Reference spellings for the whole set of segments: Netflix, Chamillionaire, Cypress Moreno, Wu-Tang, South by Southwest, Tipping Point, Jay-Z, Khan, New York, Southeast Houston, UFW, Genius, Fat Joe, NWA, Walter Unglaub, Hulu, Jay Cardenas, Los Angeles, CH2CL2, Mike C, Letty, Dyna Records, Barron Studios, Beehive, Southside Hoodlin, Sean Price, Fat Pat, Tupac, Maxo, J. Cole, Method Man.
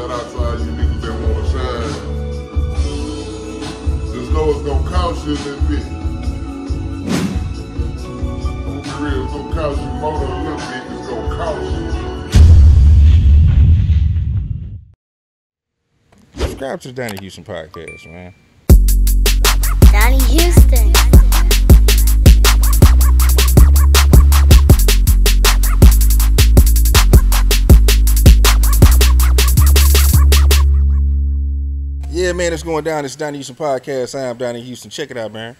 Shout out to all you niggas that wanna shine. Just know it's gonna cost you a little bit. For real, it's gonna cost you more than a little bit. It's gonna cost you. Subscribe to the Donnie Houston podcast, man. Donnie Houston. Yeah, man, it's going down. It's Donnie Houston Podcast. I am Donnie Houston. Check it out, man.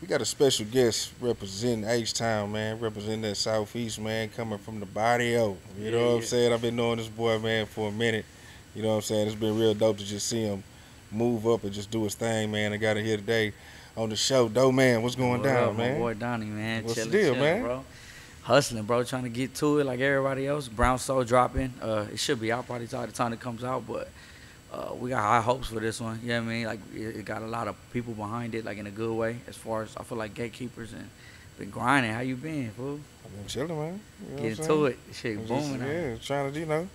We got a special guest representing H-Town, man, representing that Southeast, man, coming from the barrio. You know what I'm saying? I've been knowing this boy, man, for a minute. You know what I'm saying? It's been real dope to just see him move up and just do his thing, man. I got him here today on the show. Doeman, what's going down, man? My boy Donnie, man. What's the deal, man? Bro. Hustling, bro. Trying to get to it like everybody else. Brown Soul dropping. It should be out probably by the time it comes out, but... we got high hopes for this one, you know what I mean? Like, it got a lot of people behind it, like, in a good way, as far as, I feel like, gatekeepers and been grinding. How you been, fool? I've been chilling, man. You know getting to it. Shit, booming. Yeah, trying to, you know,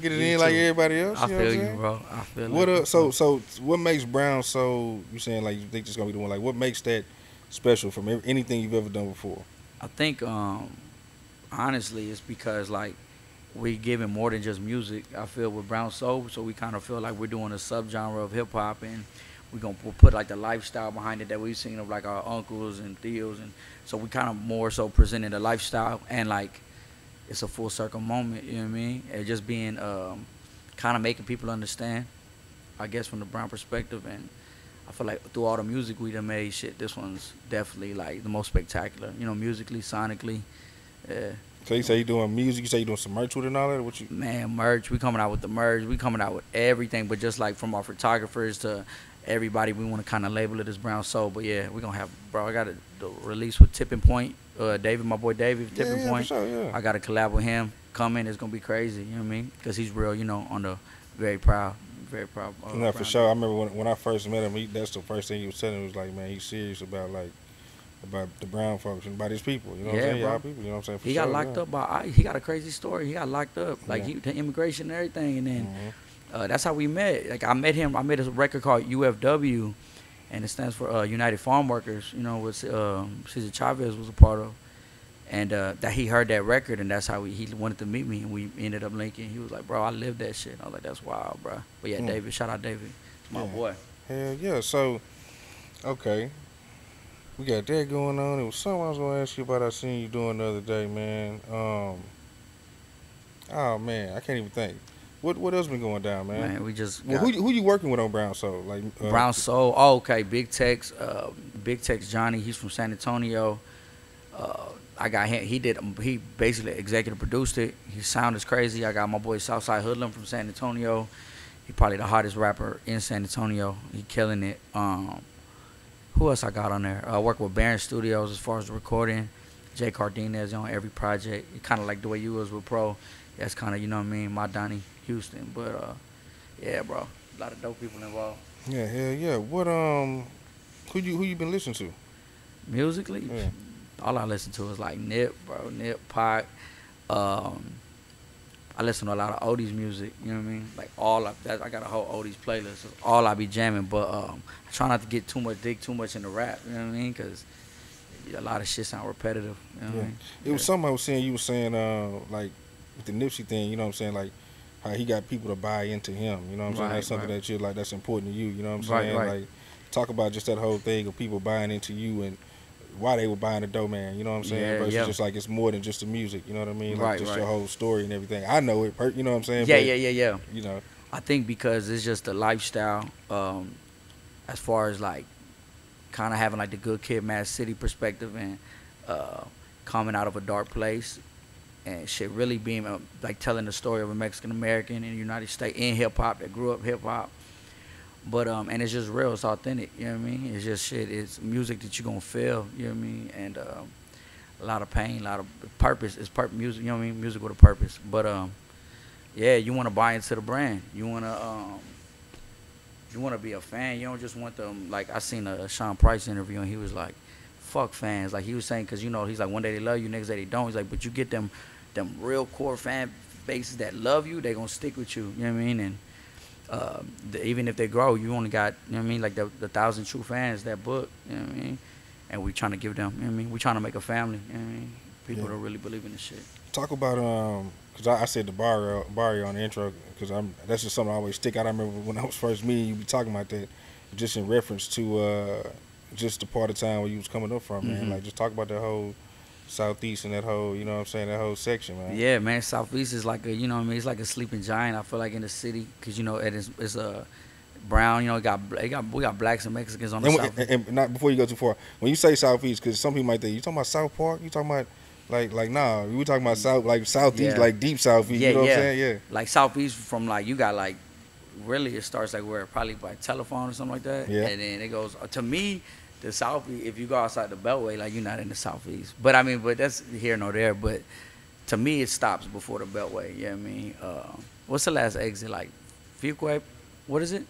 get it in like everybody else, you know what I'm saying? I feel you, bro. I feel what up? So what makes Brown so, you saying, like, you think it's going to be the one, like, what makes that special from anything you've ever done before? I think, honestly, it's because, like, we giving more than just music, I feel, with Brown Soul. So we kind of feel like we're doing a subgenre of hip-hop, and we're going to put, like, the lifestyle behind it that we've seen of, like, our uncles and theos. And so we kind of more so presenting the lifestyle, and, like, it's a full circle moment, you know what I mean? And just being kind of making people understand, I guess, from the Brown perspective. And I feel like through all the music we done made, shit, this one's definitely, like, the most spectacular, you know, musically, sonically, yeah. So you say you're doing music, you say you're doing some merch with it and all that? What you? Man, merch. We coming out with the merch. We coming out with everything, but just like from our photographers to everybody, we want to kind of label it as Brown Soul. But yeah, we're going to have, bro, I got a release with Tipping Point. David, my boy David, Tipping Point. For sure, yeah. I got to collab with him. Coming, it's going to be crazy, you know what I mean? Because he's real, you know, on the very proud. No, for sure. I remember when I first met him, that's the first thing he was telling me was like, man, he's serious about like, about the Brown folks and about his people, you know what I'm saying? Y'all people, you know what I'm saying? For he got locked up by, he got a crazy story. He got locked up, like the immigration and everything. And then that's how we met. Like I met a record called UFW, and it stands for United Farm Workers. You know, which Cesar Chavez was a part of, and that he heard that record, and that's how he wanted to meet me, and we ended up linking. He was like, "Bro, I live that shit." And I was like, "That's wild, bro." But yeah, David, shout out David, it's my boy. Hell yeah! So, okay. We got that going on. It was something I was going to ask you about I seen you doing the other day, man. Oh, man, I can't even think. What else been going down, man? Man, we just... Well, who you working with on Brown Soul? Like Brown Soul? Oh, okay. Big Tex, Johnny. He's from San Antonio. I got him. He basically executive produced it. His sound is crazy. I got my boy Southside Hoodlin from San Antonio. He's probably the hottest rapper in San Antonio. He killing it. Who else I got on there? I work with Barron Studios as far as the recording. Jay Cardenas on every project. Kind of like the way you was with Pro. That's kind of, you know what I mean, my Donnie Houston. But, yeah, bro, a lot of dope people involved. Yeah, hell yeah. What, who you been listening to? Musically? Yeah. All I listen to is like Nip, bro, Nip, Pac. I listen to a lot of oldies music, you know what I mean? Like I got a whole oldies playlist. That's all I be jamming, but I try not to get dig too much into rap, you know what I mean? Because a lot of shit sound repetitive, you know what I mean? It was something I was saying, you were saying, like, with the Nipsey thing, you know what I'm saying? Like, how he got people to buy into him, you know what I'm saying? That's something that you're like, that's important to you, you know what I'm saying? Like, talk about just that whole thing of people buying into you and why they were buying the Doeman, you know what I'm saying? Versus just like it's more than just the music, you know what I mean? Like your whole story and everything. I know it, you know what I'm saying? Yeah. You know, I think because it's just the lifestyle, as far as like kind of having like the good kid, Mad City perspective and coming out of a dark place and shit, really being like telling the story of a Mexican American in the United States in hip hop that grew up hip hop. But, and it's just real, it's authentic, you know what I mean? It's just shit, it's music that you're gonna feel, you know what I mean? And a lot of pain, a lot of purpose, it's music, you know what I mean? Music with a purpose. But, yeah, you wanna buy into the brand. You wanna be a fan, you don't just want them, like I seen a Sean Price interview and he was like, fuck fans. Like he was saying, cause you know, he's like, one day they love you, next day they don't. He's like, but you get them real core fan bases that love you, they gonna stick with you, you know what I mean? And even if they grow, you only got, you know what I mean, like the 1,000 true fans that book, you know what I mean? And we trying to give them, you know what I mean? We trying to make a family, you know what I mean? People that really believe in this shit. Talk about, because I said the barrio on the intro, because that's just something I always stick out. I remember when I was first meeting, you be talking about that, just in reference to just the part of town where you was coming up from, mm-hmm. man. Like, just talk about that whole Southeast and that whole, you know what I'm saying, that whole section, man. Yeah, man, Southeast is like a, you know what I mean, it's like a sleeping giant, I feel like, in the city, because, you know, it's a brown, you know, we got blacks and Mexicans on the South. And not, before you go too far, when you say Southeast, because some people might think, you talking about South Park? You talking about, like nah, we were talking about South, like Southeast, yeah. like deep Southeast, yeah, you know what I'm saying? Yeah. Like Southeast from, like, you got, like, really it starts, like, where probably by telephone or something like that. Yeah. And then it goes, to me, the Southeast, if you go outside the Beltway, like, you're not in the Southeast. But, I mean, but that's here nor there. But to me, it stops before the Beltway. You know what I mean? What's the last exit? Like, Fuquay, what is it?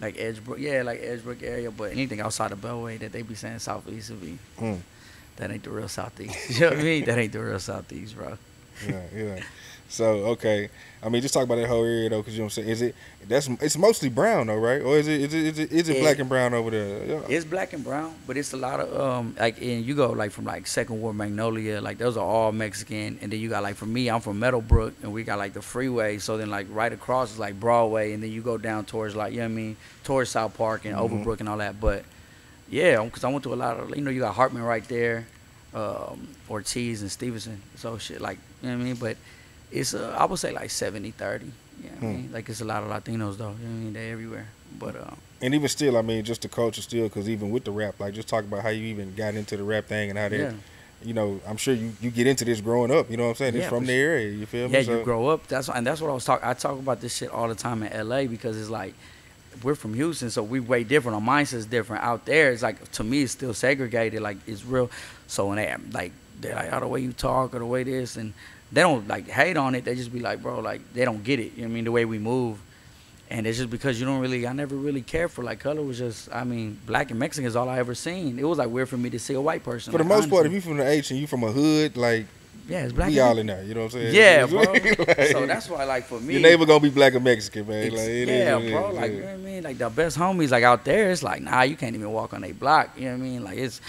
Like, Edgebrook. Yeah, like, Edgebrook area. But anything outside the Beltway that they be saying Southeast would be, that ain't the real Southeast. You know what I mean? That ain't the real Southeast, bro. Yeah, yeah. So, okay. I mean, just talk about that whole area, though, because, you know what I'm saying, it's mostly brown, though, right? Or is it black and brown over there? Yeah. It's black and brown, but it's a lot of, like, and you go, like, from, like, Second Ward, Magnolia, like, those are all Mexican. And then you got, like, for me, I'm from Meadowbrook, and we got, like, the freeway. So then, like, right across is, like, Broadway, and then you go down towards, like, you know what I mean, towards South Park and Overbrook and all that. But, yeah, because I went to a lot of, you know, you got Hartman right there, Ortiz and Stevenson. So, shit, like, you know what I mean? But it's, I would say, like, 70-30. You know what I mean? Like, it's a lot of Latinos, though. You know what I mean? They're everywhere. But, and even still, I mean, just the culture still, because even with the rap, like, just talk about how you even got into the rap thing and how that, you know, I'm sure you get into this growing up. You know what I'm saying? It's from the area. You feel me? Yeah, so, you grow up. That's what I was talking. I talk about this shit all the time in L.A. because it's like, we're from Houston, so we way different. Our mindset's different. Out there, it's like, to me, it's still segregated. Like, it's real. So, when they're like, oh, the way you talk or the way this and... They don't, like, hate on it. They just be like, bro, like, they don't get it. You know what I mean? The way we move. And it's just because you don't really, I never really cared for, like, color was just, I mean, black and Mexican is all I ever seen. It was, like, weird for me to see a white person. For the most part, if you from the H and you from a hood, like, yeah, it's black. We all in there, you know what I'm saying? Yeah, bro. Like, so that's why, like, for me. Your neighbor gonna be black and Mexican, man. Like, it is, bro. Like, you know what I mean? Like, the best homies, like, out there, it's like, nah, you can't even walk on their block. You know what I mean? Like, it's,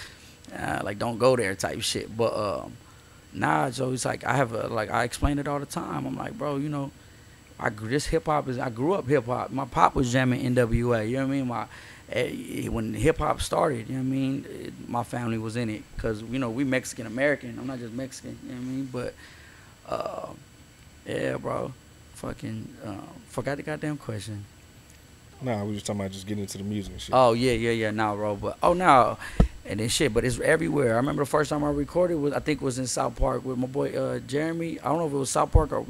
like, don't go there type shit. But, nah, so it's like I explain it all the time. I'm like, bro, you know, I grew up hip hop. My pop was jamming NWA. You know what I mean? When hip hop started, you know what I mean? My family was in it because, you know, we Mexican American. I'm not just Mexican. You know what I mean? But yeah, bro, fucking forgot the goddamn question. Nah, we were just talking about just getting into the music and shit. Oh, yeah. Nah, bro, but and then shit, but it's everywhere. I remember the first time I recorded was, I think it was in South Park with my boy Jeremy. I don't know if it was South Park or,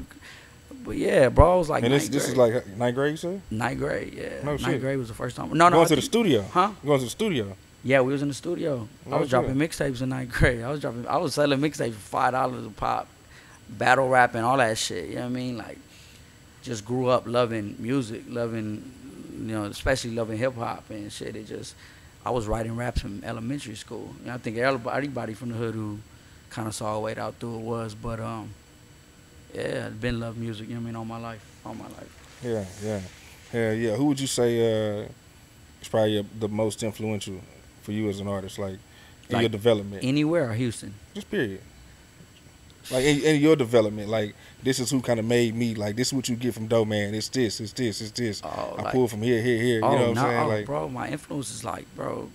but yeah, bro, I was like, and this is like ninth grade, you said? Ninth grade, yeah. No shit. Ninth grade was the first time. No, going to the studio. Huh? Going to the studio. Yeah, we was in the studio. No, I was dropping mixtapes in ninth grade. I was selling mixtapes for $5 a pop, battle rap and all that shit. You know what I mean? Like, just grew up loving music, loving, you know, especially loving hip hop and shit. It just, I was writing raps in elementary school. And I think everybody from the hood who kind of saw a way out through it was. But, yeah, I've been loving music, you know what I mean, all my life. Yeah. Who would you say is probably the most influential for you as an artist, like, in your development? Anywhere or Houston? Just period. Like, in your development, like, this is who kind of made me, like, this is what you get from Doeman. It's this. Oh, I like, pull from here, you know what I'm saying? Oh, like, bro, my influence is like, bro,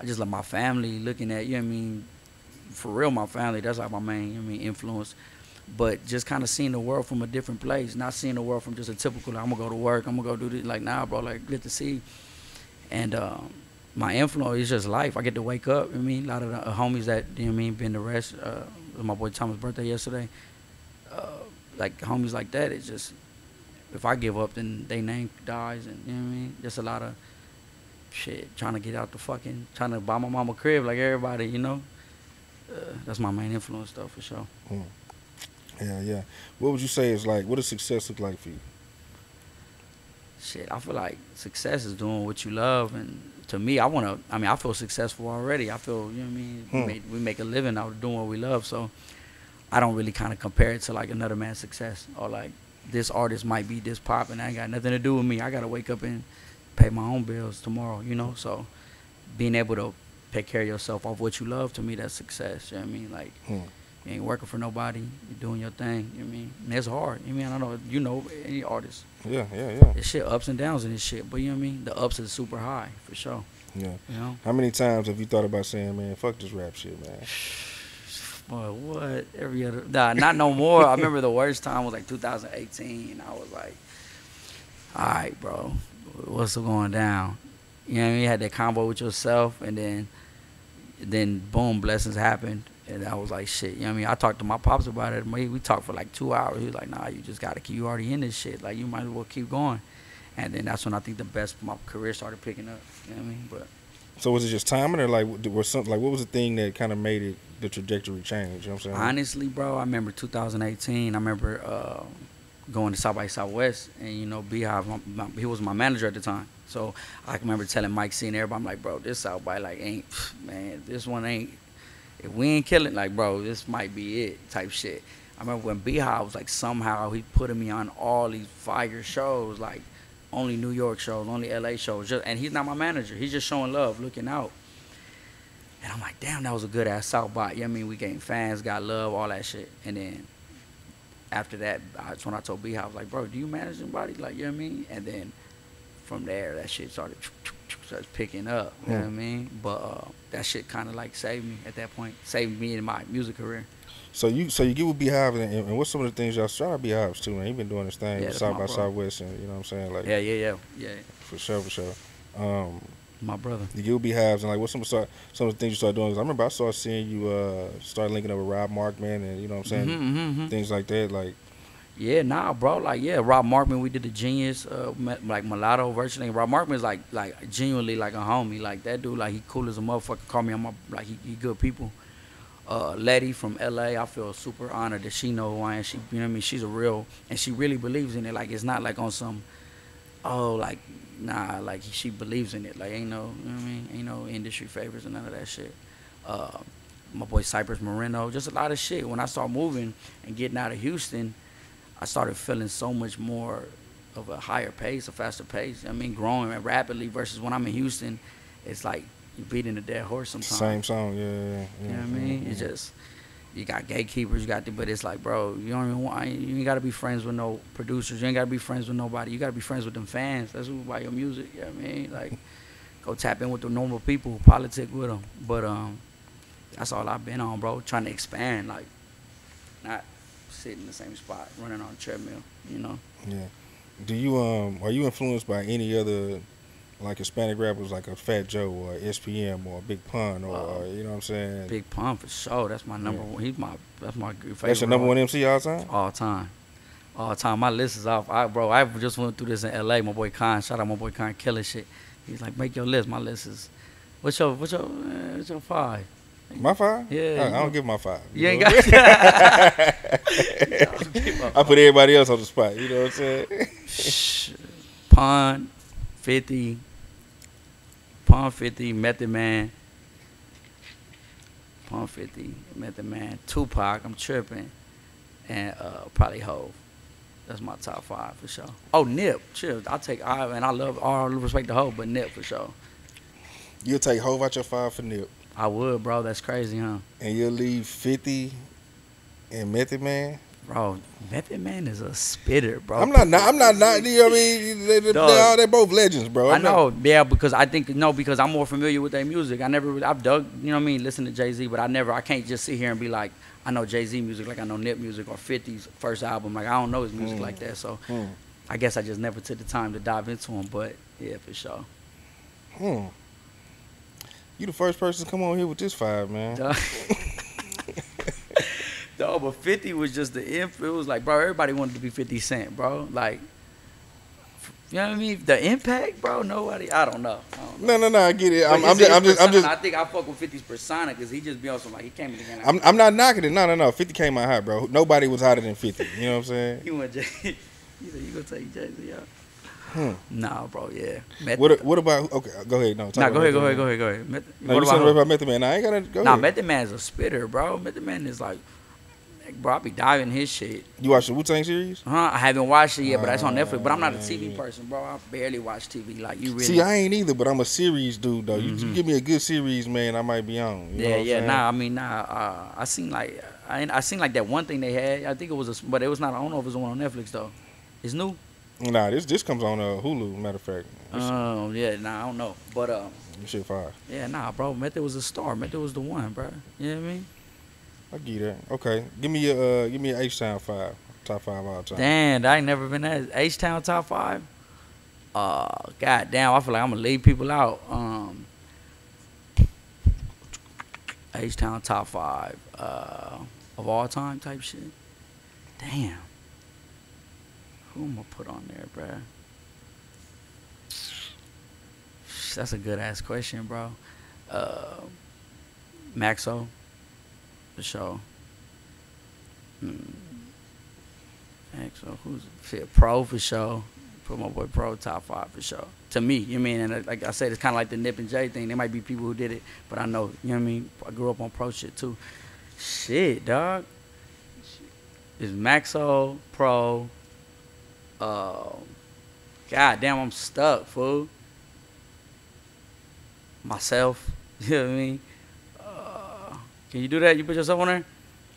I just like my family looking at, you know what I mean, for real, my family, that's like my main, you know what I mean, influence. But just kind of seeing the world from a different place, not seeing the world from just a typical, like, I'm going to go to work, I'm going to go do this, like, nah, bro, like, good to see. And my influence is just life. I get to wake up, you know what I mean, a lot of the homies that, you know what I mean, been the rest, my boy Thomas' birthday yesterday, like homies like that, it's just, if I give up, then they name dies, and you know what I mean? Just a lot of shit, trying to get out the fucking, trying to buy my mama a crib like everybody, you know? That's my main influence, though, for sure. Yeah. What would you say is like, what does success look like for you? Shit, I feel like success is doing what you love, and to me, I feel successful already. I feel, you know what I mean? We make a living out of doing what we love, so I don't really kind of compare it to, like, another man's success or, like, this artist might be this pop, and I ain't got nothing to do with me. I got to wake up and pay my own bills tomorrow, you know? So being able to take care of yourself off what you love, to me, that's success, you know what I mean? Like, you ain't working for nobody, you're doing your thing, you know what I mean? And that's hard, you know what I mean? I don't know, you know, any artist. Yeah, yeah, yeah. It's shit, ups and downs in this shit, but you know what I mean? The ups is super high, for sure. Yeah. You know? How many times have you thought about saying, man, fuck this rap shit, man? Boy, what? Every other... Nah, not no more. I remember the worst time was like 2018, and I was like, all right, bro, what's going down? You know what I mean? You had that combo with yourself, and then boom, blessings happened. And I was like, shit, you know what I mean? I talked to my pops about it. We talked for like 2 hours. He was like, nah, you just got to keep... You already in this shit. Like, you might as well keep going. And then that's when I think the best... My career started picking up. You know what I mean? But... So was it just timing, or like, was something, like, what was the thing that kind of made it, the trajectory change? You know what I'm saying? Honestly, bro, I remember 2018. I remember going to South by Southwest, and you know, Beehive, he was my manager at the time. So I can remember telling Mike C and everybody, I'm like, bro, this South by, like, ain't, man, this one ain't. If we ain't killing, like, bro, this might be it, type shit. I remember when Beehive was like, somehow he putting me on all these fire shows, like. Only New York shows, only LA shows. Just, and he's not my manager. He's just showing love, looking out. And I'm like, damn, that was a good-ass South by. You know what I mean? We gained fans, got love, all that shit. And then after that, that's when I told Beehive, I was like, bro, do you manage anybody? Like, you know what I mean? And then from there, that shit started picking up. You know what I mean? But that shit kind of, like, saved me at that point. Saved me in my music career. So you get with Beehive, and what's some of the things y'all... Shout out Beehive too, man. He been doing this thing South by Southwest, and you know what I'm saying, like yeah. For sure, for sure. My brother. You get with Beehive, and like, what's some of the things you start doing? Cause I remember I started seeing you start linking up with Rob Markman, and you know what I'm saying, things like that, like. Yeah, nah, bro. Like, yeah, Rob Markman, we did the Genius, like, Mulatto version. And Rob Markman's like genuinely like a homie. Like, that dude, like, he cool as a motherfucker. Call me on my, like, he good people. Letty from LA, I feel super honored that she know who I am. She, you know what I mean? She's a real, and she really believes in it. Like, it's not like on some, oh, like, nah, like, she believes in it. Like, ain't no, you know what I mean? Ain't no industry favors and none of that shit. My boy Cypress Moreno, just a lot of shit. When I started moving and getting out of Houston, I started feeling so much more of a higher pace, a faster pace. I mean, growing rapidly versus when I'm in Houston, it's like, you beating a dead horse sometimes. Same song, yeah. You know what I mean? It's just, you got gatekeepers, you got the, but it's like, bro, you don't even want, you ain't got to be friends with no producers. You ain't got to be friends with nobody. You got to be friends with them fans. That's who buy your music, you know what I mean? Like, go tap in with the normal people, politic with them. But that's all I've been on, bro, trying to expand, like, not sitting in the same spot, running on a treadmill, you know? Yeah. Do you, are you influenced by any other... like Hispanic rappers, like a Fat Joe or SPM or Big Pun, or you know what I'm saying? Big Pun for sure. That's my number one. He's my favorite. That's your number one MC all time. All time, all time. My list is off. Bro, I just went through this in LA. My boy Khan, shout out my boy Khan, killing shit. He's like, make your list. My list is, what's your five? My five? Yeah. I don't give my five. You ain't got I put everybody else on the spot. You know what I'm saying? Pun, 50. Pun 50, Method Man. Pun 50, Method Man. Tupac, I'm tripping. And probably Hov. That's my top five for sure. Oh, Nip. Chill. I'll take Hov, and I love all respect to Hov, but Nip for sure. You'll take Hov out your five for Nip. I would, bro. That's crazy, huh? And you'll leave 50 and Method Man? Bro, Method Man is a spitter, bro. I'm not, you know what I mean? They're both legends, bro. I know, yeah, because I think, no, because I'm more familiar with their music. I've dug, you know what I mean, listen to Jay-Z, but I can't just sit here and be like, I know Jay-Z music, like I know Nip music or 50's first album. Like, I don't know his music like that, so I guess I just never took the time to dive into him, but yeah, for sure. You the first person to come on here with this five, man. No, but 50 was just the impact. It was like, bro, everybody wanted to be 50 Cent, bro. Like, you know what I mean? The impact, bro. Nobody, I don't know. No, I get it. I'm just. I think I fuck with 50's persona because he just be on some like he came in the game. I'm not knocking it. No. 50 came out hot, bro. Nobody was hotter than 50. You know what I'm saying? He went Jay. He said, "You gonna take Jay-Z out?" Nah, bro. Yeah. What about? Okay, go ahead. No. Go ahead. Method, what about Method Man? I ain't gotta go. Nah, Method Man's a spitter, bro. Method Man is like. Bro, I'll be diving his shit. You watch the Wu-Tang series? Huh? I haven't watched it yet, but that's on Netflix. But I'm not a TV person, bro. I barely watch TV. Like, you really. See, I ain't either, but I'm a series dude, though. You give me a good series, man, I might be on. You know what I'm saying? Nah, I mean, nah. I seen, like, I seen, like, that one thing they had. I think it was, but it was not, I don't know if it was one on Netflix, though. It's new? Nah, this comes on Hulu, matter of fact. Yeah, nah, I don't know. But, you shit fire. Yeah, nah, bro. Method was a star. Method was the one, bro. You know what I mean? I get that. Okay, give me a H-Town five, top five all time. Damn, I ain't never been that H-Town top five. God damn, I feel like I'm gonna leave people out. H-Town top five of all time type shit. Damn, who am I put on there, bro? That's a good ass question, bro. Maxo. The show. So who's fit? Pro for sure. Put my boy Pro top five for sure. To me, you know what I mean, and like I said, it's kind of like the Nip and Jay thing. There might be people who did it, but I know, you know what I mean. I grew up on Pro shit too. Shit, dog. It's Maxo, Pro. God damn, I'm stuck, fool. Myself, you know what I mean. Can you do that? You put yourself on there?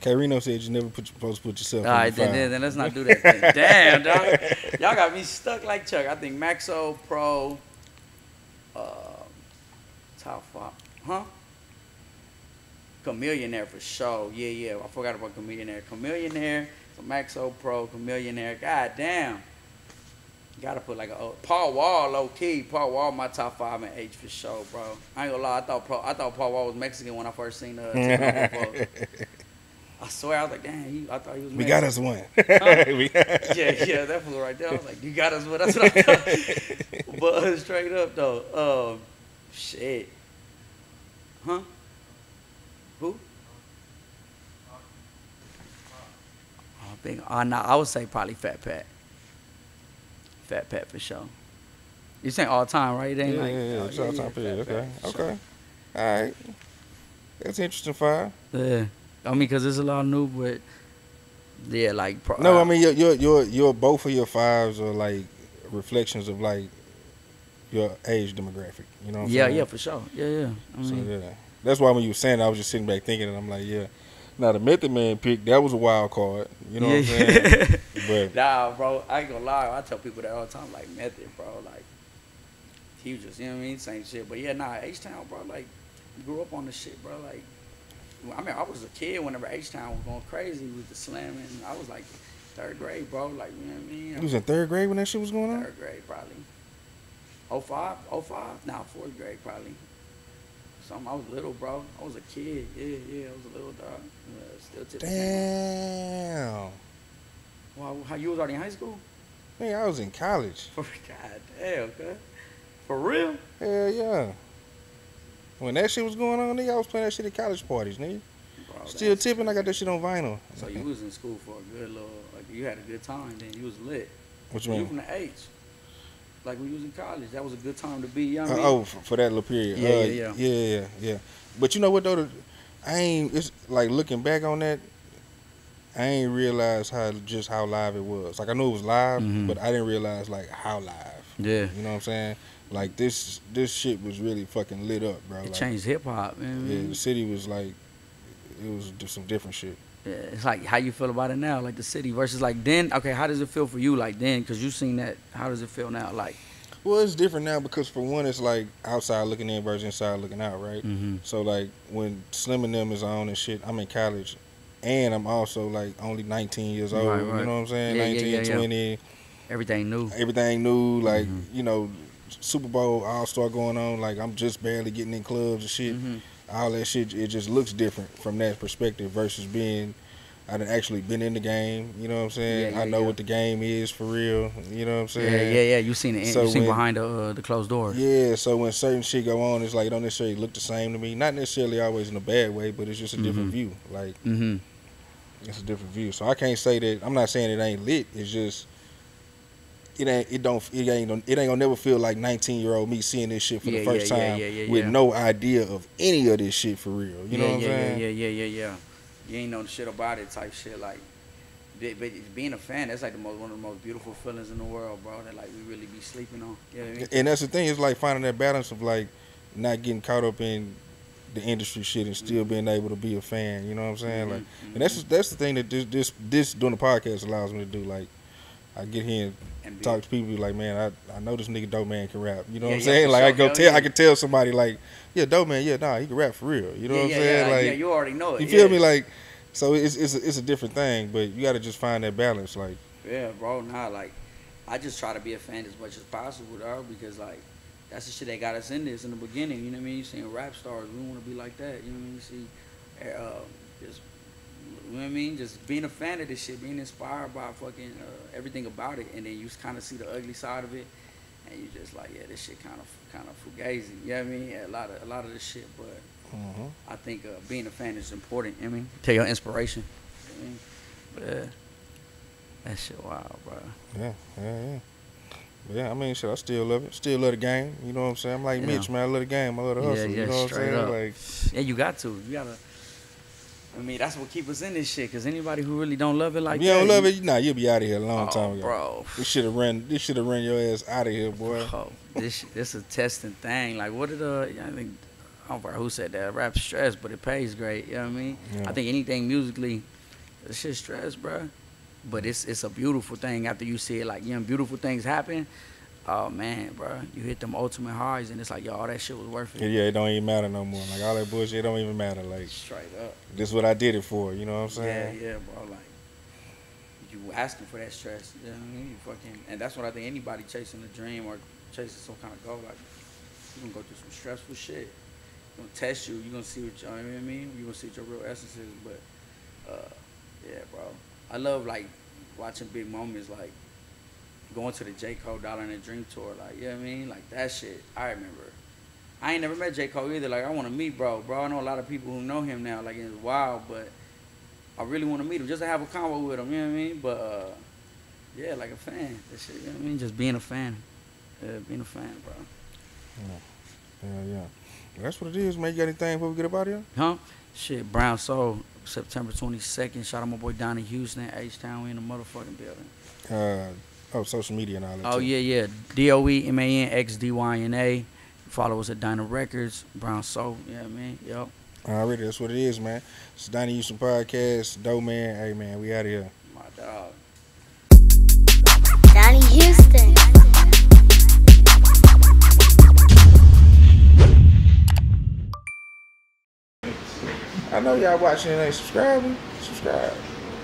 Karino said you never supposed to put yourself on there. All right, then let's not do that thing. Damn, dog. Y'all got me stuck like Chuck. I think Maxo, Pro, top five. Huh? Chamillionaire for sure. Yeah, yeah. I forgot about Chamillionaire. Chamillionaire, so Maxo, Pro, Chamillionaire. God damn. Gotta put like a Paul Wall, low key. Paul Wall, my top five and H for sure, bro. I ain't gonna lie, I thought Paul Wall was Mexican when I first seen I swear, I was like, damn, I thought he was Mexican. We got us one. Yeah, that fool right there. I was like, you got us one. That's what I thought. But straight up though, shit, huh? Who? I think I would say probably Fat Pat. Fat Pat for sure. You saying all time, right? It ain't like all time period. Okay, okay, all right. That's interesting, fire. Yeah, I mean, cause it's a lot new, but yeah, like. No, I mean, your both of your fives are like reflections of like your age demographic. You know what I'm saying? Yeah, for sure. Yeah. I mean, so, yeah, that's why when you were saying, I was just sitting back thinking, and I'm like, yeah. Now the Method Man pick, that was a wild card. You know what I'm saying? But nah, bro, I ain't gonna lie. I tell people that all the time, like Method, bro, like he was just, you know what I mean, same shit. But yeah, nah, H-Town, bro, like grew up on the shit, bro. Like, I mean, I was a kid whenever H-Town was going crazy with the slamming. I was like third grade, bro. Like, you know what I mean? You was in third grade when that shit was going on? Third grade, probably. 05? Nah, fourth grade, probably. I was little, bro. I was a kid. Yeah, I was a little dog. Still tipping. Damn. Wow, you was already in high school? Man, I was in college. God damn, cuz. For real? Hell yeah. When that shit was going on, nigga, I was playing that shit at college parties, nigga. Bro, still tipping. I got that shit on vinyl. So you was in school for a good little, like, you had a good time then. You was lit. What you mean? You from the H. Like when you was in college, that was a good time to be young. You know I mean? For that little period. Yeah. But you know what though, it's like looking back on that, I ain't realize just how live it was. Like I knew it was live, but I didn't realize like how live. Yeah. You know what I'm saying? Like this shit was really fucking lit up, bro. It like, changed hip hop, man. Yeah, the city was like, it was just some different shit. Yeah, it's like how you feel about it now, like the city versus like then. Okay, how does it feel for you like then? Because you seen that. How does it feel now? Like, well, it's different now because for one, it's like outside looking in versus inside looking out, right? So like when Slim and them is on and shit, I'm in college, and I'm also like only 19 years old. Right. You know what I'm saying? Yeah, 19, 20. Everything new. Everything new. Like you know, Super Bowl All-Star going on. Like I'm just barely getting in clubs and shit. All that shit, it just looks different from that perspective versus being, I done actually been in the game, you know what I'm saying? I know what the game is for real, you know what I'm saying? Yeah, you seen it, so you seen behind the closed doors. Yeah, so when certain shit go on, it's like, it don't necessarily look the same to me. Not necessarily always in a bad way, but it's just a different view. Like, it's a different view. So I can't say that, I'm not saying it ain't lit, it's just, it ain't gonna never feel like 19-year-old me seeing this shit for the first time with no idea of any of this shit for real. You know what I'm saying? Yeah. you ain't know shit about it type shit. Like, but being a fan, that's like the most, one of the most beautiful feelings in the world, bro, that like we really be sleeping on. You know what I mean? And that's the thing, it's like finding that balance of like not getting caught up in the industry shit and still being able to be a fan, you know what I'm saying? Like, and that's the thing that this doing the podcast allows me to do. Like, I get here and talk to people, like, man, I know this nigga Doeman can rap. You know what I'm saying? Like, sure. I can tell somebody, like, yeah, Doeman, yeah, nah, he can rap for real. You know what I'm saying? Like, you already know it. You feel me? Like, so it's a different thing, but you got to just find that balance, like. Yeah, bro, nah, like, I just try to be a fan as much as possible, dog, because like, that's the shit that got us in this in the beginning. You know what I mean? You seeing rap stars, we want to be like that. You know what I mean? You see, just, you know what I mean? Just being a fan of this shit, being inspired by fucking everything about it, and then you kind of see the ugly side of it, and you just like, yeah, this shit kind of fugazi. You know what I mean? Yeah, a lot of this shit, but. I think being a fan is important. I mean, take your inspiration. I mean, but that shit wild, bro. Yeah. But yeah, I mean, shit, I still love it. Still love the game. You know what I'm saying? I'm like Mitch, man. I love the game. I love the hustle. You know what I'm saying? Up. Like, yeah, you got to. You gotta. I mean, that's what keep us in this shit. Cause anybody who really don't love it like that, don't love it. Nah, you'll be out of here a long time ago, bro. This should have run your ass out of here, boy. Bro, this a testing thing. Like, what did I think? I don't know who said that. Rap stress, but it pays great. You know what I mean? Yeah. I think anything musically, it's shit stress, bro. But it's a beautiful thing after you see it. Like, you know, beautiful things happen. Oh, man, bro. You hit them ultimate highs, and it's like, yo, all that shit was worth it. Yeah, it don't even matter no more. Like, all that bullshit, it don't even matter. Like, straight up. This is what I did it for. You know what I'm saying? Yeah, bro. Like, you asking for that stress. You know what I mean? You fucking, and that's what I think anybody chasing a dream or chasing some kind of goal, like, you're going to go through some stressful shit. Gonna test you. You gonna see what you know what I mean. You gonna see what your real essence is. But yeah, bro. I love like watching big moments, like going to the J. Cole Dollar and a Dream tour. Like, you know what I mean? Like that shit. I remember. I ain't never met J. Cole either. Like I want to meet, bro. Bro, I know a lot of people who know him now. Like it's wild, but I really want to meet him just to have a convo with him. You know what I mean? But yeah, like a fan. That shit. You know what I mean? Just being a fan. Being a fan, bro. Yeah. That's what it is, man. You got anything before we get up out of here? Huh? Shit, Brown Soul, September 22nd. Shout out my boy Donnie Houston, H-Town. We in the motherfucking building. Social media and all that. Yeah. DOEMANXDYNA. Follow us at Dyna Records, Brown Soul. Yeah, you know I mean? Yep. Already, that's what it is, man. It's Donnie Houston Podcast, Doeman. Hey, man, we out of here. My dog. Donnie Houston. I know y'all watching and ain't subscribing. Subscribe.